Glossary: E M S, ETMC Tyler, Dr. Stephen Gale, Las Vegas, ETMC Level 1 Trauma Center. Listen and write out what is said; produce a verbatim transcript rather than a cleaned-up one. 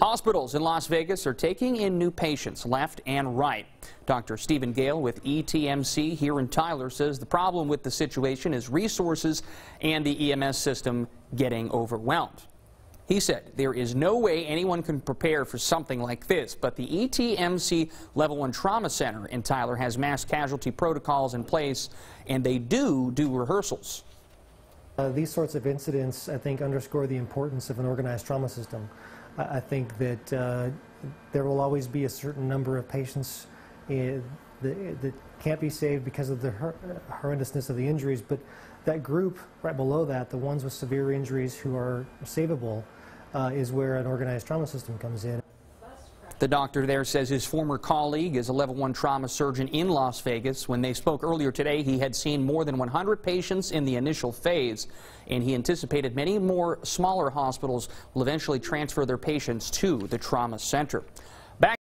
Hospitals in Las Vegas are taking in new patients left and right. Doctor Stephen Gale with E T M C here in Tyler says the problem with the situation is resources and the E M S system getting overwhelmed. He said there is no way anyone can prepare for something like this, but the E T M C Level one Trauma Center in Tyler has mass casualty protocols in place, and they do do rehearsals. Uh, these sorts of incidents, I think, underscore the importance of an organized trauma system. I think that uh, there will always be a certain number of patients uh, that, that can't be saved because of the hor horrendousness of the injuries, but that group right below that, the ones with severe injuries who are savable, uh, is where an organized trauma system comes in. The doctor there says his former colleague is a level one trauma surgeon in Las Vegas. When they spoke earlier today, he had seen more than one hundred patients in the initial phase, and he anticipated many more smaller hospitals will eventually transfer their patients to the trauma center.